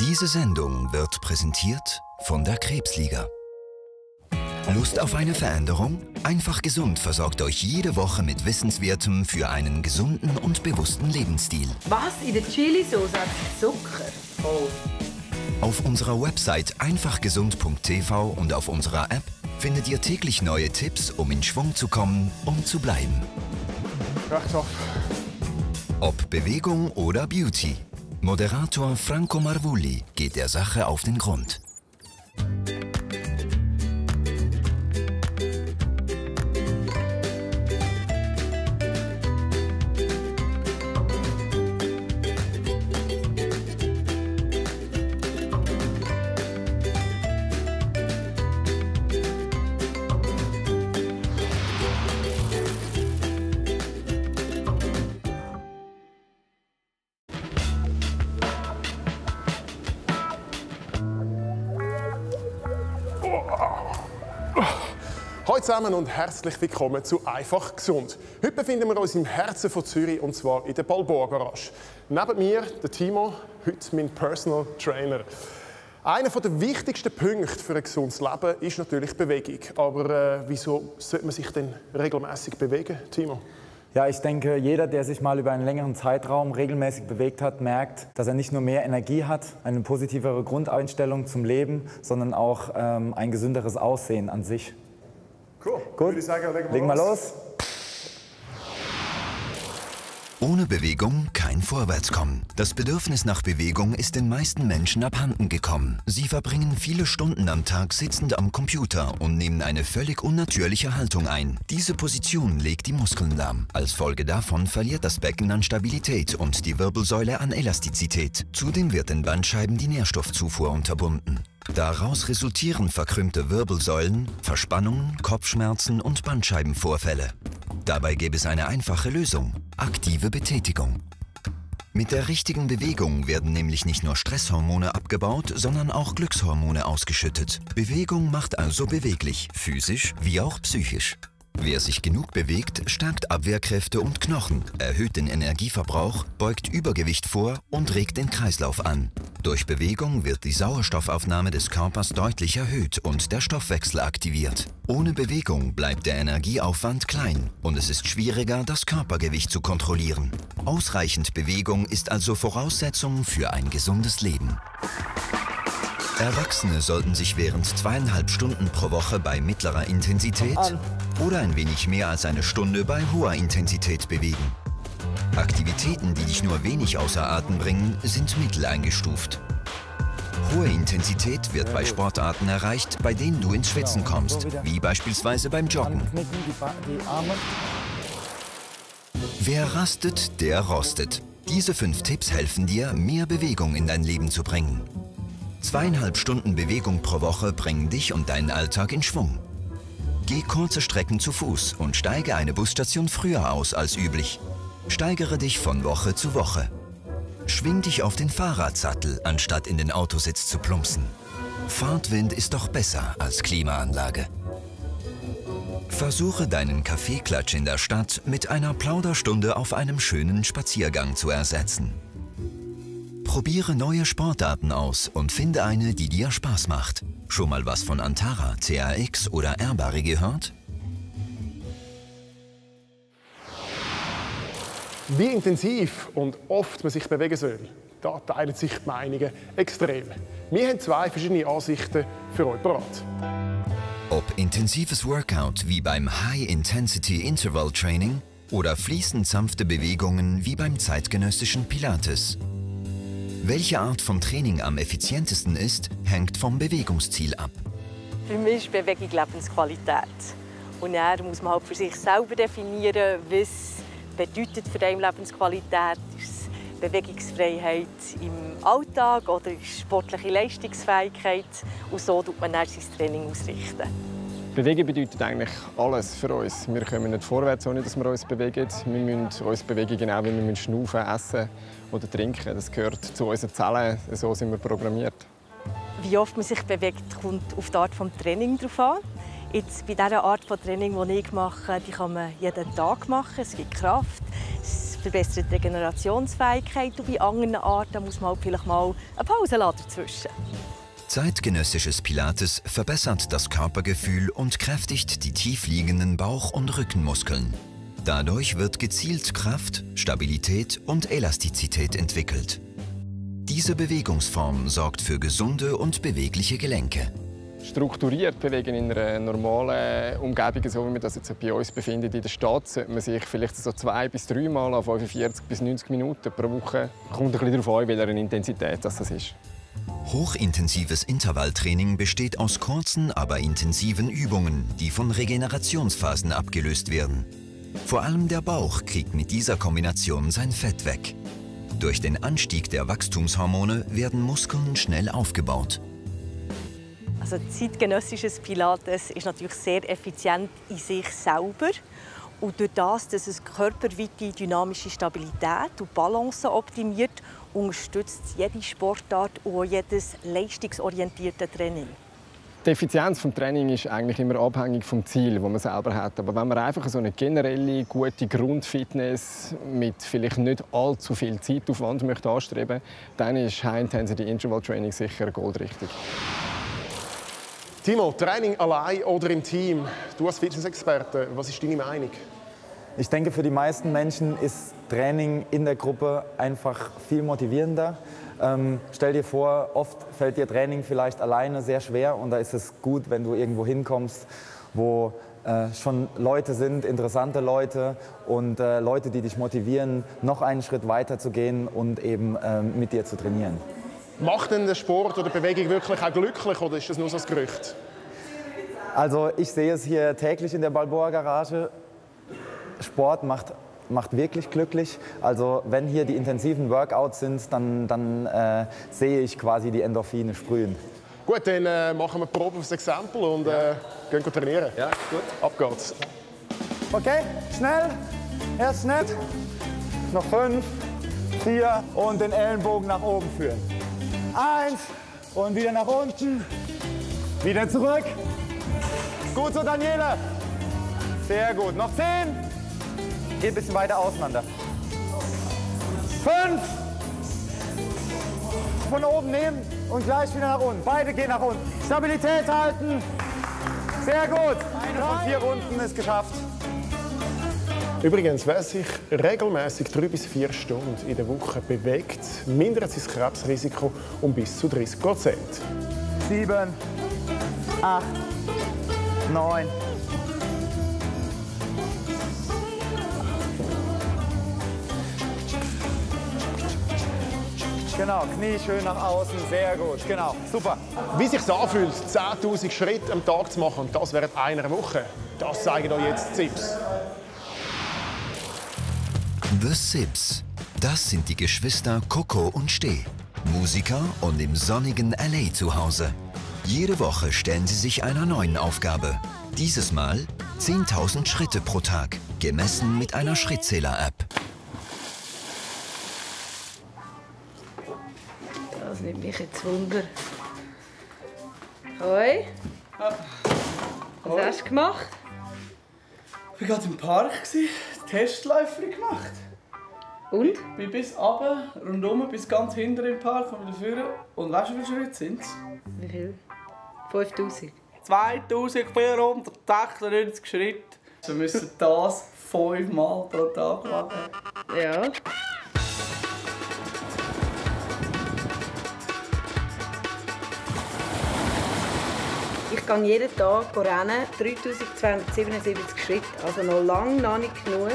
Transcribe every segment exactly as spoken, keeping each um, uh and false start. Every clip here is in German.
Diese Sendung wird präsentiert von der Krebsliga. Lust auf eine Veränderung? Einfach Gesund versorgt euch jede Woche mit Wissenswertem für einen gesunden und bewussten Lebensstil. Was in der Chilisauce hat Zucker? Oh. Auf unserer Website einfach gesund punkt t v und auf unserer App findet ihr täglich neue Tipps, um in Schwung zu kommen und zu bleiben. Rechts auf. Ob Bewegung oder Beauty, Moderator Franco Marvulli geht der Sache auf den Grund. Hallo zusammen und herzlich willkommen zu Einfach Gesund. Heute befinden wir uns im Herzen von Zürich und zwar in der Balboa Garage. Neben mir der Timo, heute mein Personal Trainer. Einer der wichtigsten Punkte für ein gesundes Leben ist natürlich Bewegung. Aber äh, wieso sollte man sich denn regelmäßig bewegen, Timo? Ja, ich denke, jeder, der sich mal über einen längeren Zeitraum regelmäßig bewegt hat, merkt, dass er nicht nur mehr Energie hat, eine positivere Grundeinstellung zum Leben, sondern auch ähm, ein gesünderes Aussehen an sich. Cool. Gut, würde ich sagen, legen wir legen mal los. Ohne Bewegung kein Vorwärtskommen. Das Bedürfnis nach Bewegung ist den meisten Menschen abhanden gekommen. Sie verbringen viele Stunden am Tag sitzend am Computer und nehmen eine völlig unnatürliche Haltung ein. Diese Position legt die Muskeln lahm. Als Folge davon verliert das Becken an Stabilität und die Wirbelsäule an Elastizität. Zudem wird den Bandscheiben die Nährstoffzufuhr unterbunden. Daraus resultieren verkrümmte Wirbelsäulen, Verspannungen, Kopfschmerzen und Bandscheibenvorfälle. Dabei gäbe es eine einfache Lösung: aktive Betätigung. Mit der richtigen Bewegung werden nämlich nicht nur Stresshormone abgebaut, sondern auch Glückshormone ausgeschüttet. Bewegung macht also beweglich, physisch wie auch psychisch. Wer sich genug bewegt, stärkt Abwehrkräfte und Knochen, erhöht den Energieverbrauch, beugt Übergewicht vor und regt den Kreislauf an. Durch Bewegung wird die Sauerstoffaufnahme des Körpers deutlich erhöht und der Stoffwechsel aktiviert. Ohne Bewegung bleibt der Energieaufwand klein und es ist schwieriger, das Körpergewicht zu kontrollieren. Ausreichend Bewegung ist also Voraussetzung für ein gesundes Leben. Erwachsene sollten sich während zweieinhalb Stunden pro Woche bei mittlerer Intensität oder ein wenig mehr als eine Stunde bei hoher Intensität bewegen. Aktivitäten, die dich nur wenig außer Atem bringen, sind mittel eingestuft. Hohe Intensität wird bei Sportarten erreicht, bei denen du ins Schwitzen kommst, wie beispielsweise beim Joggen. Wer rastet, der rostet. Diese fünf Tipps helfen dir, mehr Bewegung in dein Leben zu bringen. Zweieinhalb Stunden Bewegung pro Woche bringen dich und deinen Alltag in Schwung. Geh kurze Strecken zu Fuß und steige eine Busstation früher aus als üblich. Steigere dich von Woche zu Woche. Schwing dich auf den Fahrradsattel, anstatt in den Autositz zu plumpsen. Fahrtwind ist doch besser als Klimaanlage. Versuche deinen Kaffeeklatsch in der Stadt mit einer Plauderstunde auf einem schönen Spaziergang zu ersetzen. Probiere neue Sportarten aus und finde eine, die dir Spaß macht. Schon mal was von Antara, C A X oder Airbarry gehört? Wie intensiv und oft man sich bewegen soll, da teilen sich die Meinungen extrem. Wir haben zwei verschiedene Ansichten für euch parat. Ob intensives Workout wie beim High-Intensity-Interval-Training oder fließend sanfte Bewegungen wie beim zeitgenössischen Pilates. Welche Art von Training am effizientesten ist, hängt vom Bewegungsziel ab. Für mich ist Bewegung Lebensqualität. Und dann muss man halt für sich selber definieren, was bedeutet für einen Lebensqualität. Ist es Bewegungsfreiheit im Alltag oder ist es sportliche Leistungsfähigkeit? Und so tut man dann sein Training ausrichten. Bewegen bedeutet eigentlich alles für uns. Wir kommen nicht vorwärts, ohne dass wir uns bewegen. Wir müssen uns bewegen, genau wie wir schnaufen, essen oder trinken. Das gehört zu unseren Zellen, so sind wir programmiert. Wie oft man sich bewegt, kommt auf die Art des Trainings drauf an. Jetzt, bei dieser Art von Training, die ich mache, die kann man jeden Tag machen. Es gibt Kraft, es verbessert die Regenerationsfähigkeit und bei anderen Arten muss man vielleicht mal eine Pause dazwischen lassen. Zeitgenössisches Pilates verbessert das Körpergefühl und kräftigt die tiefliegenden Bauch- und Rückenmuskeln. Dadurch wird gezielt Kraft, Stabilität und Elastizität entwickelt. Diese Bewegungsform sorgt für gesunde und bewegliche Gelenke. Strukturiert bewegen in einer normalen Umgebung, so wie wir das jetzt bei uns befinden in der Stadt, sollte man sich vielleicht so zwei bis drei Mal an fünfundvierzig bis neunzig Minuten pro Woche. Kommt ein bisschen darauf an, welcher Intensität das ist. Hochintensives Intervalltraining besteht aus kurzen, aber intensiven Übungen, die von Regenerationsphasen abgelöst werden. Vor allem der Bauch kriegt mit dieser Kombination sein Fett weg. Durch den Anstieg der Wachstumshormone werden Muskeln schnell aufgebaut. Also zeitgenössisches Pilates ist natürlich sehr effizient in sich selber. Und durch das, dass es körperweite dynamische Stabilität und Balance optimiert, unterstützt jede Sportart und jedes leistungsorientierte Training. Die Effizienz des Trainings ist eigentlich immer abhängig vom Ziel, das man selber hat. Aber wenn man einfach so eine generelle, gute Grundfitness mit vielleicht nicht allzu viel Zeitaufwand möchte anstreben, dann ist High-Intensity-Interval-Training sicher goldrichtig. Timo, Training allein oder im Team? Du als Fitnessexperte, was ist deine Meinung? Ich denke, für die meisten Menschen ist Training in der Gruppe einfach viel motivierender. Ähm, stell dir vor, oft fällt dir Training vielleicht alleine sehr schwer und da ist es gut, wenn du irgendwo hinkommst, wo äh, schon Leute sind, interessante Leute und äh, Leute, die dich motivieren, noch einen Schritt weiter zu gehen und eben äh, mit dir zu trainieren. Macht denn der Sport oder die Bewegung wirklich auch glücklich oder ist das nur so ein Gerücht? Also ich sehe es hier täglich in der Balboa Garage. Sport macht, macht wirklich glücklich. Also wenn hier die intensiven Workouts sind, dann, dann äh, sehe ich quasi die Endorphine sprühen. Gut, dann äh, machen wir Probe aufs Exempel und äh, gehen trainieren. Ja, gut. Ab geht's. Okay, schnell. Erst nicht. Noch fünf, vier und den Ellenbogen nach oben führen. Eins und wieder nach unten, wieder zurück. Gut so, Daniela. Sehr gut. Noch zehn. Geh ein bisschen weiter auseinander. Fünf. Von oben nehmen und gleich wieder nach unten. Beide gehen nach unten. Stabilität halten. Sehr gut. Eine von vier Runden ist geschafft. Übrigens, wer sich regelmäßig drei bis vier Stunden in der Woche bewegt, mindert sein Krebsrisiko um bis zu dreißig Prozent. Sieben, acht, neun. Genau, Knie schön nach außen, sehr gut, genau, super. Wie es sich anfühlt, zehntausend Schritte am Tag zu machen, und das während einer Woche, das zeigen euch jetzt die ZiBBz. The ZiBBz, das sind die Geschwister Coco und Steh, Musiker und im sonnigen L A zu Hause. Jede Woche stellen sie sich einer neuen Aufgabe. Dieses Mal zehntausend Schritte pro Tag, gemessen mit einer Schrittzähler-App. Das nimmt mich jetzt Wunder. Hoi. Was hast du gemacht? Ich war gerade im Park, Testläuferin gemacht. Und? Ich bin bis runter, rundherum, bis ganz hinten im Park und wieder vorne. Und weißt du, wie viele Schritte sind es? Wie viel? fünftausend? zweitausendvierhundertachtundneunzig Schritte. Wir müssen das fünfmal pro Tag machen. Ja. Ich gehe jeden Tag rennen, dreitausendzweihundertsiebenundsiebzig Schritte, also noch lange noch nicht genug.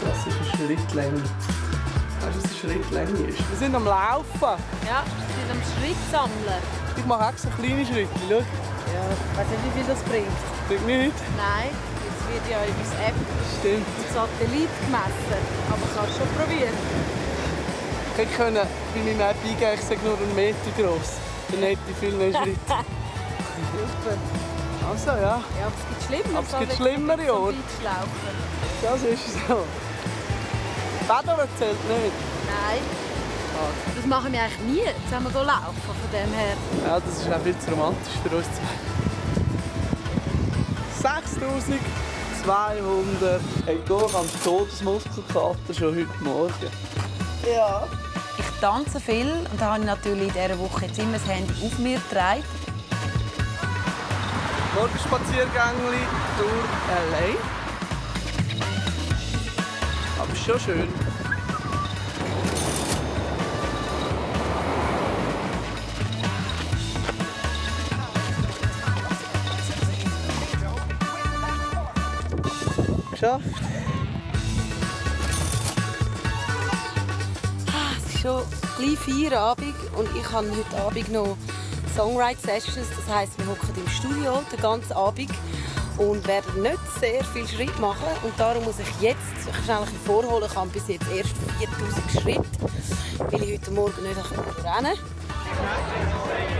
Klassische Schrittlänge. Weißt du, was die Schrittlänge ist? Wir sind am Laufen. Ja, wir sind am Schritt sammeln. Ich mache auch so kleine Schritte, schau. Ja, ich weiss nicht, wie viel das bringt. Bringt nichts? Nein, jetzt wird ja unsere App Stimmt. mit Satellit gemessen. Aber ich kann es schon probieren. Ich konnte bei meinem App eingeben, ich sage nur einen Meter gross. Dann hätte ich viel mehr Schritte. Super. Also, ja. Ja, aber es gibt Schlimmeres. Aber es gibt Schlimmere, ja. Das ist so. Federn zählt nicht. Nein. Das machen wir eigentlich nie, zusammen so laufen, von dem her. Ja, das ist auch viel zu romantisch für uns zwei. sechstausendzweihundert. Hey, du kannst Todesmuskelkater schon heute Morgen. Ja. Ich tanze viel und da habe ich natürlich in dieser Woche jetzt immer das Handy auf mir getragen. Morgenspaziergängli durch L A. Aber es ist schon schön. Geschafft. Es ist schon gleich Feierabend und ich habe heute Abend noch Songwrite-Sessions, das heisst, wir hocken im Studio den ganzen Abend und werden nicht sehr viel Schritt machen. Und darum muss ich jetzt schnell ein bisschen vorholen. Ich habe bis jetzt erst viertausend Schritte, weil ich heute Morgen nicht rennen konnte.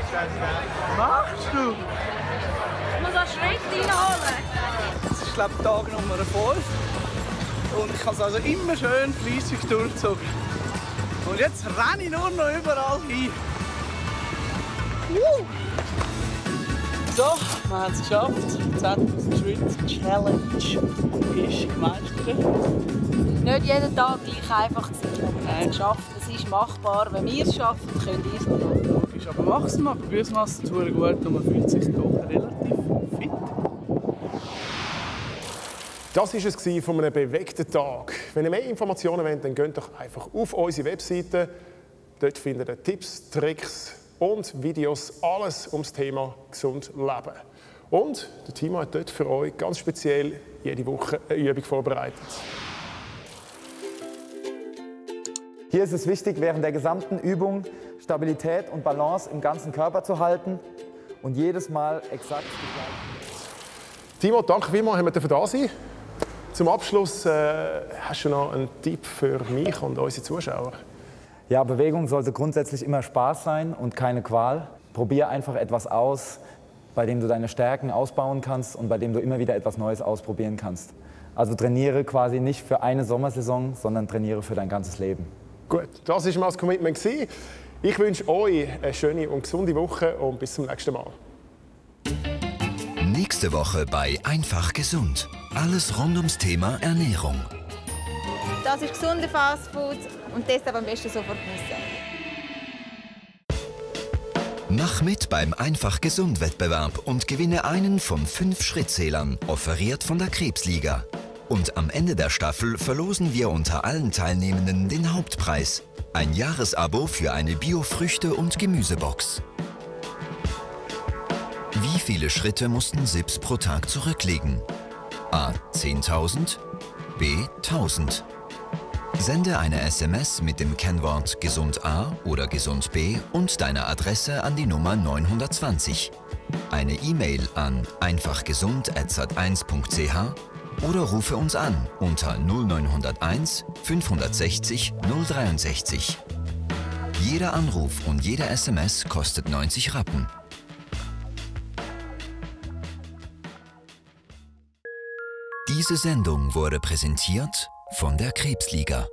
Was machst du? Ich muss einen Schritt reinholen. Das ist, glaube ich, Tag Nummer fünf. Und ich habe es also immer schön fleissig durchgezogen. Und jetzt renne ich nur noch überall hin. Woo! So, wir haben es geschafft. Die zehntausend Schritte Challenge ist gemeistert. Nicht jeden Tag gleich einfach zu sein, aber wir haben es geschafft. Es ist machbar. Wenn wir es schaffen, können wir es machen. Logisch, aber mach es mal. Probier es mal. Es tut gut und man fühlt sich doch relativ fit. Das war es von einem bewegten Tag. Wenn ihr mehr Informationen wollt, dann geht doch einfach auf unsere Webseite. Dort findet ihr Tipps, Tricks und Videos, alles ums Thema gesund leben. Und der Timo hat dort für euch ganz speziell jede Woche eine Übung vorbereitet. Hier ist es wichtig, während der gesamten Übung Stabilität und Balance im ganzen Körper zu halten und jedes Mal exakt zu bleiben. Timo, danke vielmals, dass wir da sein. Zum Abschluss äh, hast du noch einen Tipp für mich und unsere Zuschauer? Ja, Bewegung sollte grundsätzlich immer Spaß sein und keine Qual. Probier einfach etwas aus, bei dem du deine Stärken ausbauen kannst und bei dem du immer wieder etwas Neues ausprobieren kannst. Also trainiere quasi nicht für eine Sommersaison, sondern trainiere für dein ganzes Leben. Gut, das war mal das Commitment. Ich wünsche euch eine schöne und gesunde Woche und bis zum nächsten Mal. Nächste Woche bei Einfach Gesund. Alles rund ums Thema Ernährung. Das ist gesunde Fastfood und das aber am besten sofort genießen. Mach mit beim Einfach-Gesund-Wettbewerb und gewinne einen von fünf Schrittzählern, offeriert von der Krebsliga. Und am Ende der Staffel verlosen wir unter allen Teilnehmenden den Hauptpreis. Ein Jahresabo für eine Bio-Früchte- und Gemüsebox. Wie viele Schritte mussten ZiBBz pro Tag zurücklegen? A. zehntausend, B. tausend. Sende eine S M S mit dem Kennwort Gesund A oder Gesund B und deiner Adresse an die Nummer neunhundertzwanzig. Eine E-Mail an einfachgesund at sat eins punkt c h oder rufe uns an unter null neunhunderteins fünfhundertsechzig null dreiundsechzig. Jeder Anruf und jede S M S kostet neunzig Rappen. Diese Sendung wurde präsentiert von der Krebsliga.